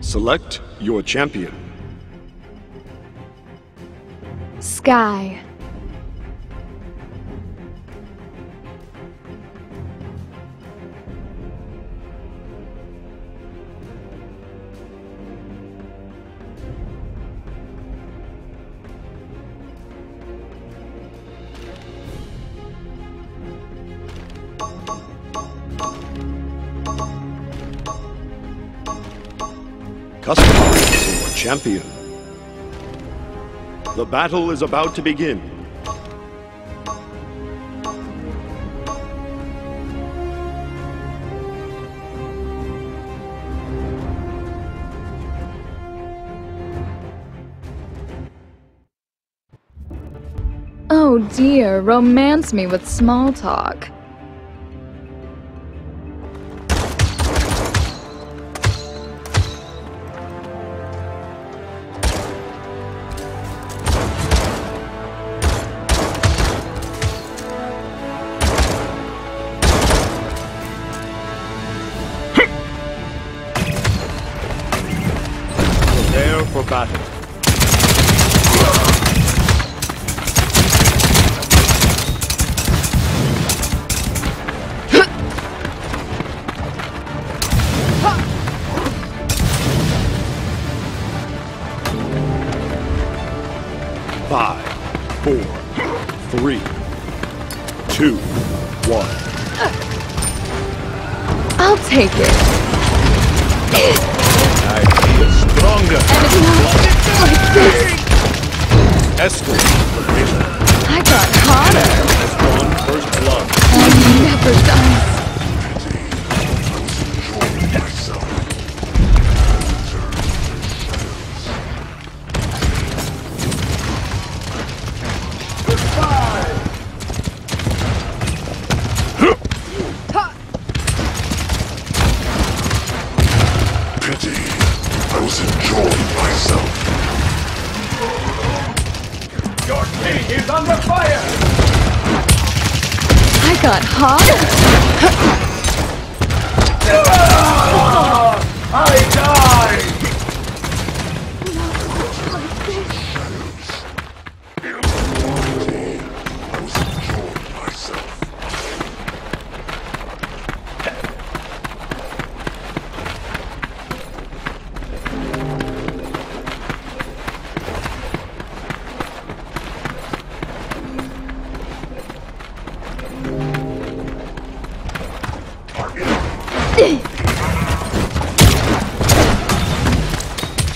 Select your champion. Skye. Customize your champion. The battle is about to begin. Oh dear, romance me with small talk. For battle. Five, four, three, two, one. I'll take it. I feel stronger. Like this. Escort. I got harder. Has gone first blood. I never done. Pity. I was enjoying myself. Your king is under fire! I got harder! I died! I was enjoying myself.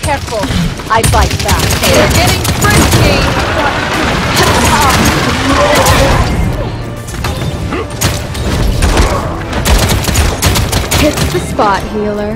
Careful, I bite back. They're getting frisky! Hit the spot, healer.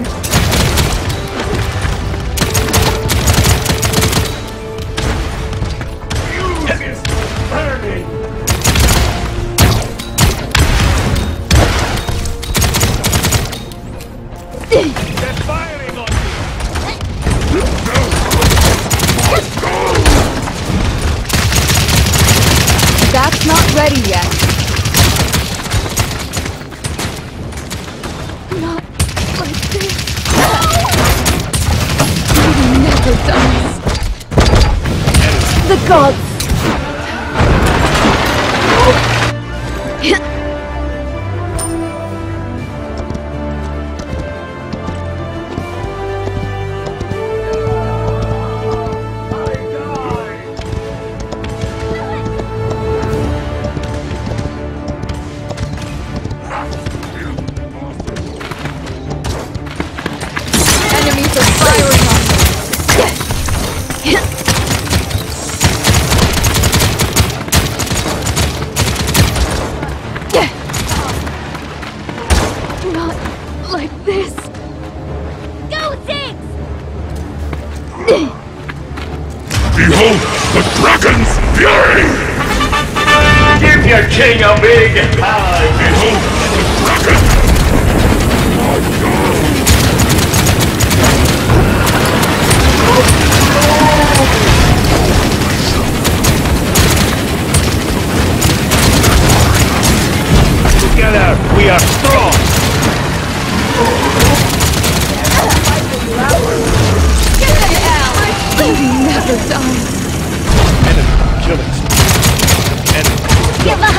That's not ready yet. Not like this. He never dies. The gods. Firing on me. the king a big hug. Together we are strong. Get the hell! Lady never dies. Enemy killings. Give up!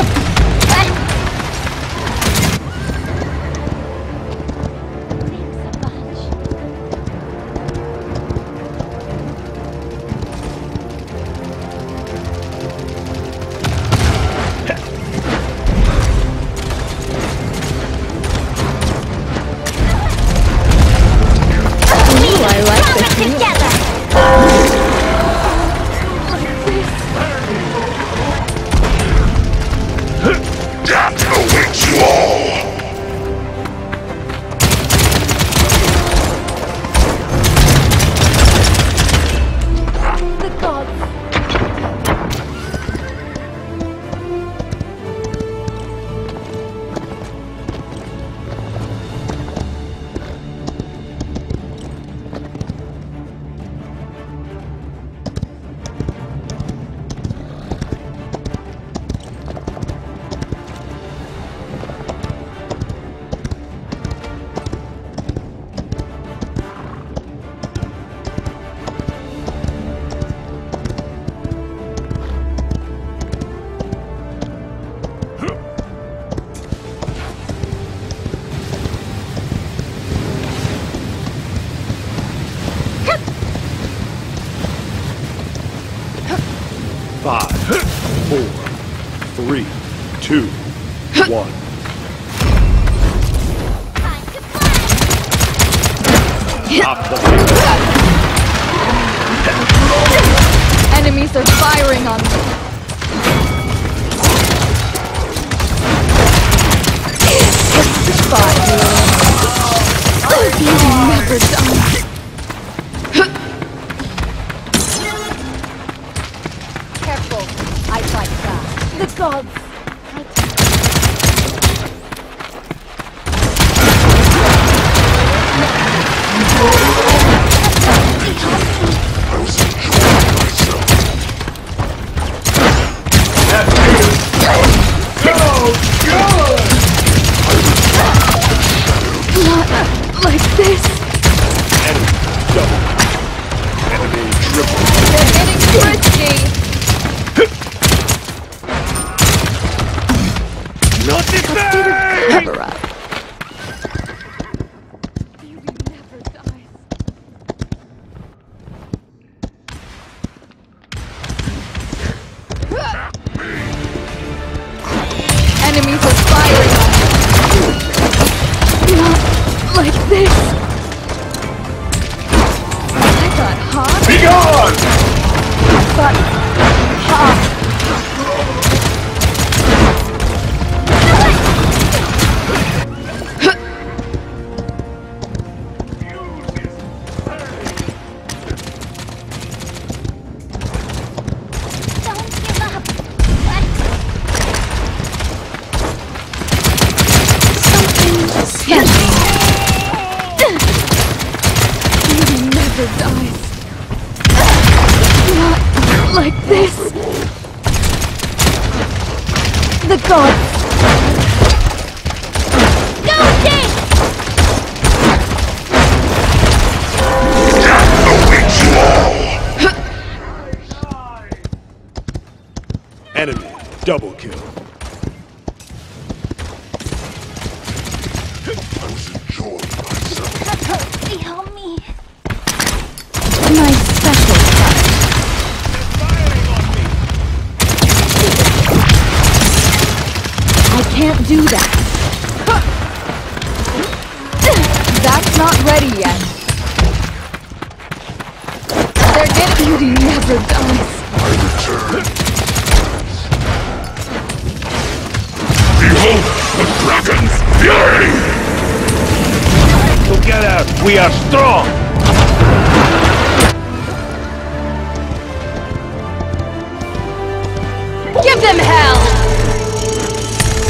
Give them hell!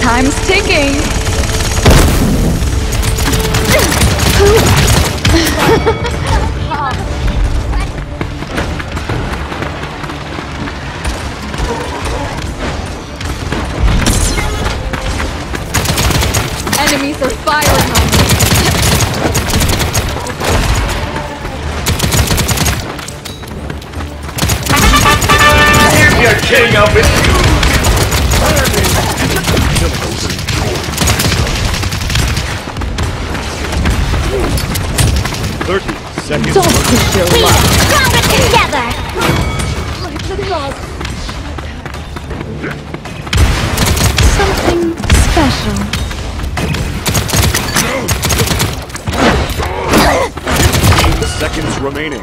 Time's ticking. Enemies are firing on me. Here's your king up with you. Don't push your luck. Grab it together. Something special. Seconds remaining.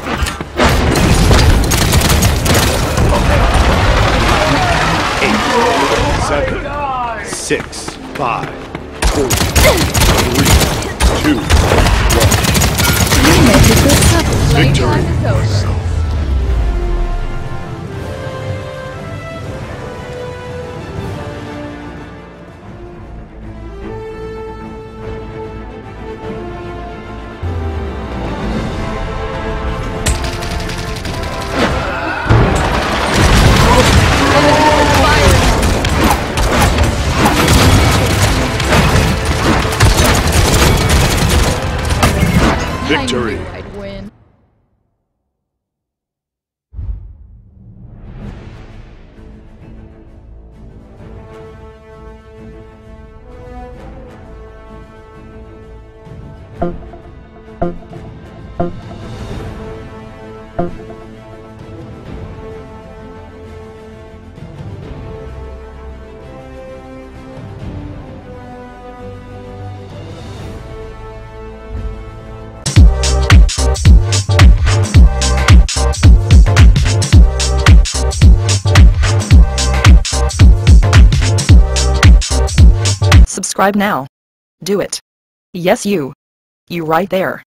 Eight, 7, 6, 5, 4, 3, 2. Victory. Victory. Subscribe now. Do it. Yes, you. You right there.